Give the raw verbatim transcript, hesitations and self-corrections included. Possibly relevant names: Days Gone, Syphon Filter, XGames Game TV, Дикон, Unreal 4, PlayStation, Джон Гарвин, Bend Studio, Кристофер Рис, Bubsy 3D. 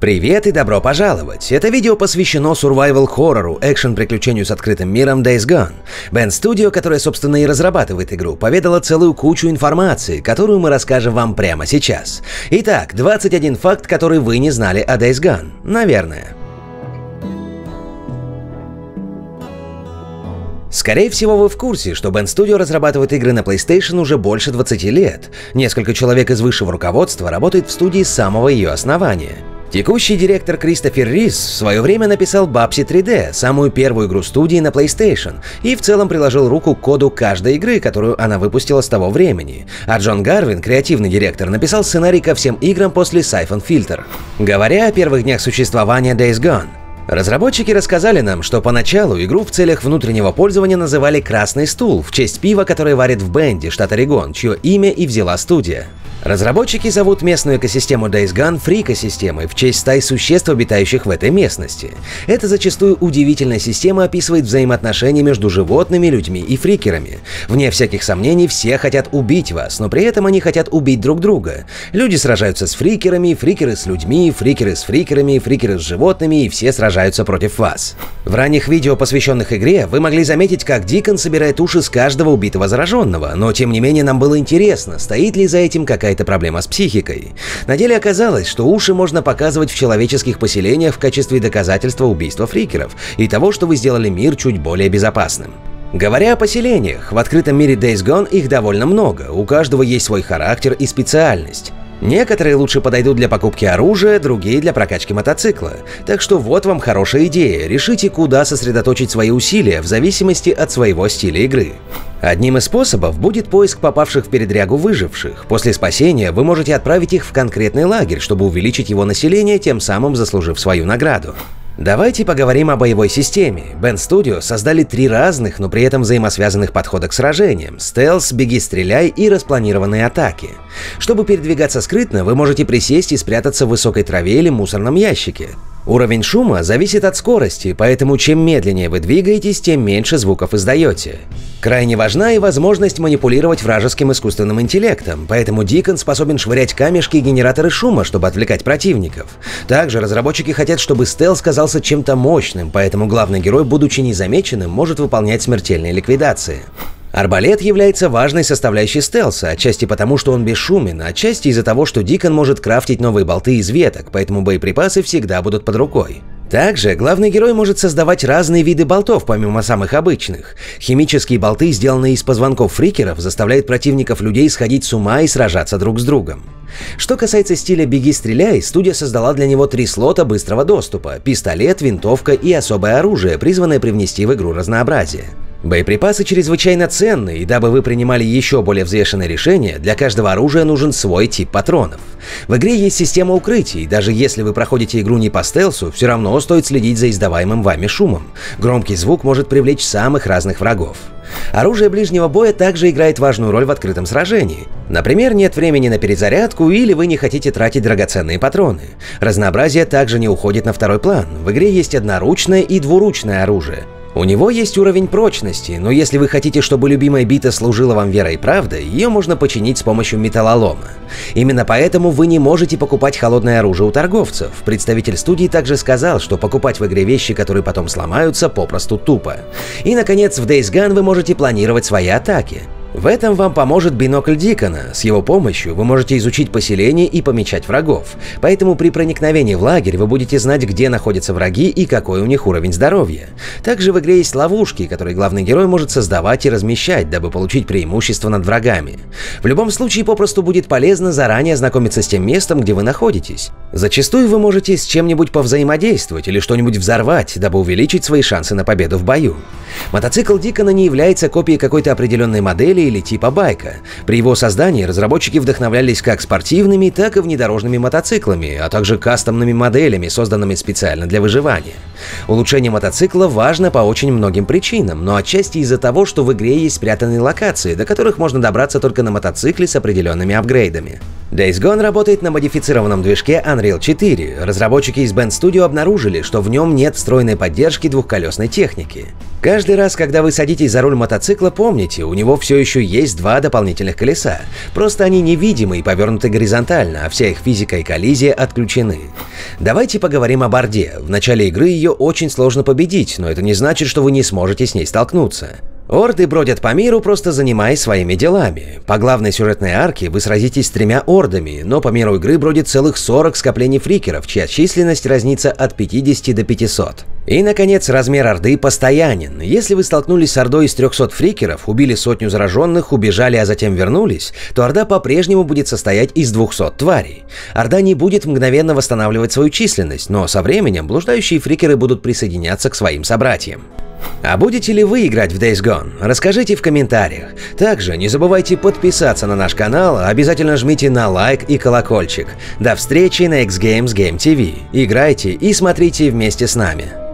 Привет и добро пожаловать! Это видео посвящено survival-хоррору, экшен-приключению с открытым миром Days Gone. Bend Studio, которая, собственно, и разрабатывает игру, поведала целую кучу информации, которую мы расскажем вам прямо сейчас. Итак, двадцать один факт, который вы не знали о Days Gone. Наверное. Скорее всего, вы в курсе, что Bend Studio разрабатывает игры на PlayStation уже больше двадцати лет. Несколько человек из высшего руководства работает в студии с самого ее основания. Текущий директор Кристофер Рис в свое время написал Bubsy три дэ, самую первую игру студии на PlayStation, и в целом приложил руку к коду каждой игры, которую она выпустила с того времени. А Джон Гарвин, креативный директор, написал сценарий ко всем играм после Syphon Filter. Говоря о первых днях существования Days Gone, разработчики рассказали нам, что поначалу игру в целях внутреннего пользования называли «Красный стул» в честь пива, которое варит в Бенде, штат Орегон, чье имя и взяла студия. Разработчики зовут местную экосистему Days Gone фрик-системой в честь стай существ, обитающих в этой местности. Эта зачастую удивительная система описывает взаимоотношения между животными, людьми и фрикерами. Вне всяких сомнений, все хотят убить вас, но при этом они хотят убить друг друга. Люди сражаются с фрикерами, фрикеры с людьми, фрикеры с фрикерами, фрикеры с животными, и все сражаются против вас. В ранних видео, посвященных игре, вы могли заметить, как Дикон собирает уши с каждого убитого зараженного, но тем не менее нам было интересно, стоит ли за этим какая-то проблема с психикой. На деле оказалось, что уши можно показывать в человеческих поселениях в качестве доказательства убийства фрикеров и того, что вы сделали мир чуть более безопасным. Говоря о поселениях, в открытом мире Days Gone их довольно много, у каждого есть свой характер и специальность. Некоторые лучше подойдут для покупки оружия, другие для прокачки мотоцикла. Так что вот вам хорошая идея, решите, куда сосредоточить свои усилия в зависимости от своего стиля игры. Одним из способов будет поиск попавших в передрягу выживших. После спасения вы можете отправить их в конкретный лагерь, чтобы увеличить его население, тем самым заслужив свою награду. Давайте поговорим о боевой системе. Bend Studio создали три разных, но при этом взаимосвязанных подхода к сражениям: стелс, беги, стреляй и распланированные атаки. Чтобы передвигаться скрытно, вы можете присесть и спрятаться в высокой траве или мусорном ящике. Уровень шума зависит от скорости, поэтому чем медленнее вы двигаетесь, тем меньше звуков издаете. Крайне важна и возможность манипулировать вражеским искусственным интеллектом, поэтому Дикон способен швырять камешки и генераторы шума, чтобы отвлекать противников. Также разработчики хотят, чтобы стелс казался чем-то мощным, поэтому главный герой, будучи незамеченным, может выполнять смертельные ликвидации. Арбалет является важной составляющей стелса, отчасти потому, что он бесшумен, отчасти из-за того, что Дикон может крафтить новые болты из веток, поэтому боеприпасы всегда будут под рукой. Также главный герой может создавать разные виды болтов, помимо самых обычных. Химические болты, сделанные из позвонков фрикеров, заставляют противников людей сходить с ума и сражаться друг с другом. Что касается стиля «беги-стреляй», студия создала для него три слота быстрого доступа – пистолет, винтовка и особое оружие, призванное привнести в игру разнообразие. Боеприпасы чрезвычайно ценны, и дабы вы принимали еще более взвешенное решение, для каждого оружия нужен свой тип патронов. В игре есть система укрытий, даже если вы проходите игру не по стелсу, все равно стоит следить за издаваемым вами шумом. Громкий звук может привлечь самых разных врагов. Оружие ближнего боя также играет важную роль в открытом сражении. Например, нет времени на перезарядку или вы не хотите тратить драгоценные патроны. Разнообразие также не уходит на второй план, в игре есть одноручное и двуручное оружие. У него есть уровень прочности, но если вы хотите, чтобы любимая бита служила вам верой и правдой, ее можно починить с помощью металлолома. Именно поэтому вы не можете покупать холодное оружие у торговцев. Представитель студии также сказал, что покупать в игре вещи, которые потом сломаются, попросту тупо. И, наконец, в Days Gone вы можете планировать свои атаки. В этом вам поможет бинокль Дикона, с его помощью вы можете изучить поселение и помечать врагов, поэтому при проникновении в лагерь вы будете знать, где находятся враги и какой у них уровень здоровья. Также в игре есть ловушки, которые главный герой может создавать и размещать, дабы получить преимущество над врагами. В любом случае попросту будет полезно заранее ознакомиться с тем местом, где вы находитесь. Зачастую вы можете с чем-нибудь повзаимодействовать или что-нибудь взорвать, дабы увеличить свои шансы на победу в бою. Мотоцикл Дикона не является копией какой-то определенной модели или типа байка. При его создании разработчики вдохновлялись как спортивными, так и внедорожными мотоциклами, а также кастомными моделями, созданными специально для выживания. Улучшение мотоцикла важно по очень многим причинам, но отчасти из-за того, что в игре есть спрятанные локации, до которых можно добраться только на мотоцикле с определенными апгрейдами. Days Gone работает на модифицированном движке Unreal четыре. Разработчики из Bend Studio обнаружили, что в нем нет встроенной поддержки двухколесной техники. Каждый раз, когда вы садитесь за руль мотоцикла, помните, у него все еще есть два дополнительных колеса. Просто они невидимы и повернуты горизонтально, а вся их физика и коллизия отключены. Давайте поговорим о борде. В начале игры ее очень сложно победить, но это не значит, что вы не сможете с ней столкнуться. Орды бродят по миру, просто занимаясь своими делами. По главной сюжетной арке вы сразитесь с тремя ордами, но по миру игры бродит целых сорок скоплений фрикеров, чья численность разнится от пятидесяти до пятисот. И, наконец, размер орды постоянен. Если вы столкнулись с ордой из трехсот фрикеров, убили сотню зараженных, убежали, а затем вернулись, то орда по-прежнему будет состоять из двухсот тварей. Орда не будет мгновенно восстанавливать свою численность, но со временем блуждающие фрикеры будут присоединяться к своим собратьям. А будете ли вы играть в Days Gone? Расскажите в комментариях. Также не забывайте подписаться на наш канал, обязательно жмите на лайк и колокольчик. До встречи на XGames Game ти ви. Играйте и смотрите вместе с нами.